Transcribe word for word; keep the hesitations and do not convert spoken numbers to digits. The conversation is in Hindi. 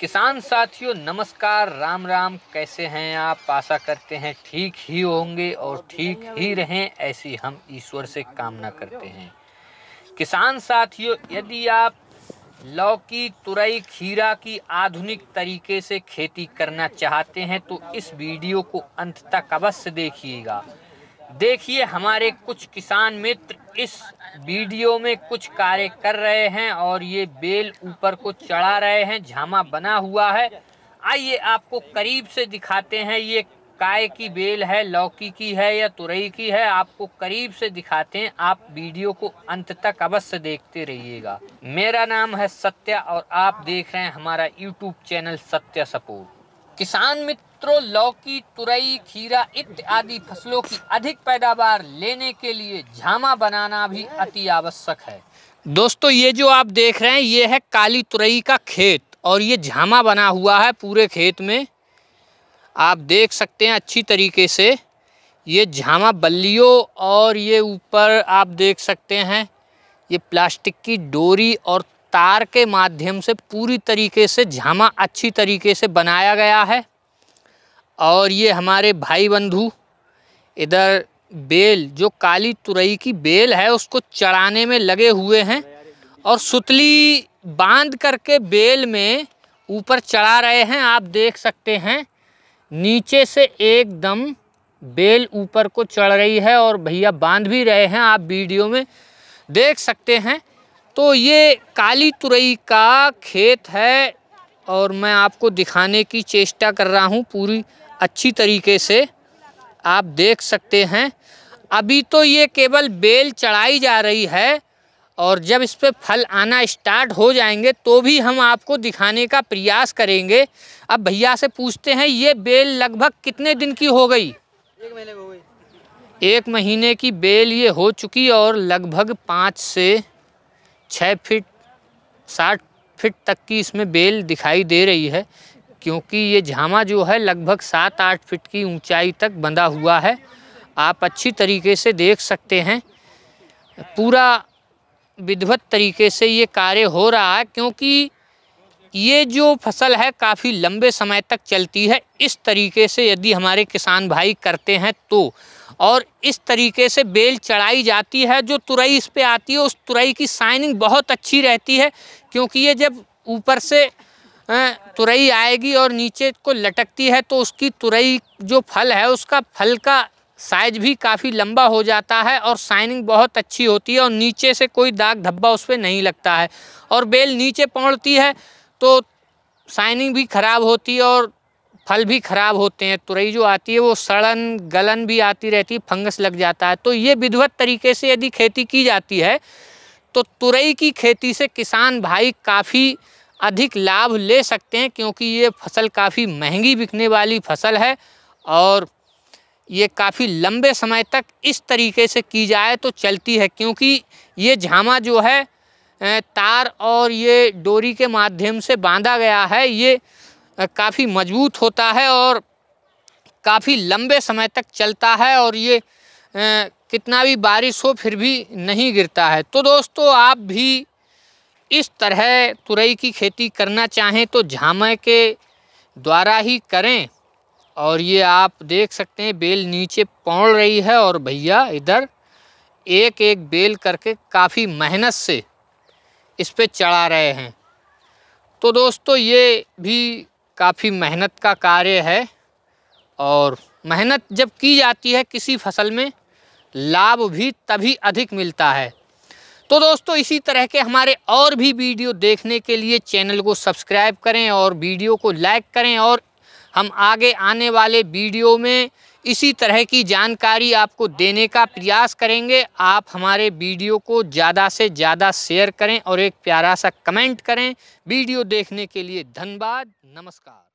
किसान साथियों नमस्कार, राम राम। कैसे हैं आप? आशा करते हैं ठीक ही होंगे और ठीक ही रहें, ऐसी हम ईश्वर से कामना करते हैं। किसान साथियों, यदि आप लौकी, तुरई, खीरा की आधुनिक तरीके से खेती करना चाहते हैं तो इस वीडियो को अंत तक अवश्य देखिएगा। देखिए, हमारे कुछ किसान मित्र इस वीडियो में कुछ कार्य कर रहे हैं और ये बेल ऊपर को चढ़ा रहे हैं, झामा बना हुआ है। आइए आपको करीब से दिखाते हैं। ये काय की बेल है, लौकी की है या तुरई की है, आपको करीब से दिखाते हैं। आप वीडियो को अंत तक अवश्य देखते रहिएगा। मेरा नाम है सत्या और आप देख रहे हैं हमारा यूट्यूब चैनल सत्या सपोर्ट। किसान मित्रों, लौकी, तुरई, खीरा इत्यादि फसलों की अधिक पैदावार लेने के लिए झामा बनाना भी अति आवश्यक है। दोस्तों, ये जो आप देख रहे हैं ये है काली तुरई का खेत और ये झामा बना हुआ है पूरे खेत में। आप देख सकते हैं अच्छी तरीके से ये झामा बल्लियों और ये ऊपर आप देख सकते हैं ये प्लास्टिक की डोरी और तार के माध्यम से पूरी तरीके से झामा अच्छी तरीके से बनाया गया है। और ये हमारे भाई बंधु इधर बेल, जो काली तुरई की बेल है, उसको चढ़ाने में लगे हुए हैं और सुतली बांध करके बेल में ऊपर चढ़ा रहे हैं। आप देख सकते हैं नीचे से एकदम बेल ऊपर को चढ़ रही है और भैया बांध भी रहे हैं, आप वीडियो में देख सकते हैं। तो ये काली तुरई का खेत है और मैं आपको दिखाने की चेष्टा कर रहा हूँ पूरी अच्छी तरीके से। आप देख सकते हैं अभी तो ये केवल बेल चढ़ाई जा रही है और जब इस पर फल आना स्टार्ट हो जाएंगे तो भी हम आपको दिखाने का प्रयास करेंगे। अब भैया से पूछते हैं, ये बेल लगभग कितने दिन की हो गई? एक महीने हो गई। एक महीने की बेल ये हो चुकी और लगभग पाँच से छः फिट साठ फिट तक की इसमें बेल दिखाई दे रही है, क्योंकि ये झामा जो है लगभग सात आठ फिट की ऊंचाई तक बंधा हुआ है। आप अच्छी तरीके से देख सकते हैं पूरा विधिवत तरीके से ये कार्य हो रहा है, क्योंकि ये जो फसल है काफ़ी लंबे समय तक चलती है। इस तरीके से यदि हमारे किसान भाई करते हैं तो, और इस तरीके से बेल चढ़ाई जाती है, जो तुरई इस पे आती है उस तुरई की शाइनिंग बहुत अच्छी रहती है, क्योंकि ये जब ऊपर से तुरई आएगी और नीचे को लटकती है तो उसकी तुरई जो फल है उसका फल का साइज भी काफ़ी लंबा हो जाता है और शाइनिंग बहुत अच्छी होती है और नीचे से कोई दाग धब्बा उस पर नहीं लगता है। और बेल नीचे पहुँचती है तो शाइनिंग भी ख़राब होती है और फल भी ख़राब होते हैं। तुरई जो आती है वो सड़न गलन भी आती रहती है, फंगस लग जाता है। तो ये विधिवत तरीके से यदि खेती की जाती है तो तुरई की खेती से किसान भाई काफ़ी अधिक लाभ ले सकते हैं, क्योंकि ये फसल काफ़ी महंगी बिकने वाली फसल है और ये काफ़ी लंबे समय तक इस तरीके से की जाए तो चलती है, क्योंकि ये झामा जो है तार और ये डोरी के माध्यम से बांधा गया है। ये काफ़ी मजबूत होता है और काफ़ी लंबे समय तक चलता है और ये कितना भी बारिश हो फिर भी नहीं गिरता है। तो दोस्तों, आप भी इस तरह तुरई की खेती करना चाहें तो झामे के द्वारा ही करें। और ये आप देख सकते हैं बेल नीचे पौड़ रही है और भैया इधर एक एक बेल करके काफ़ी मेहनत से इस पे चढ़ा रहे हैं। तो दोस्तों, ये भी काफ़ी मेहनत का कार्य है और मेहनत जब की जाती है किसी फसल में लाभ भी तभी अधिक मिलता है। तो दोस्तों, इसी तरह के हमारे और भी वीडियो देखने के लिए चैनल को सब्सक्राइब करें और वीडियो को लाइक करें और हम आगे आने वाले वीडियो में इसी तरह की जानकारी आपको देने का प्रयास करेंगे। आप हमारे वीडियो को ज़्यादा से ज़्यादा शेयर करें और एक प्यारा सा कमेंट करें। वीडियो देखने के लिए धन्यवाद। नमस्कार।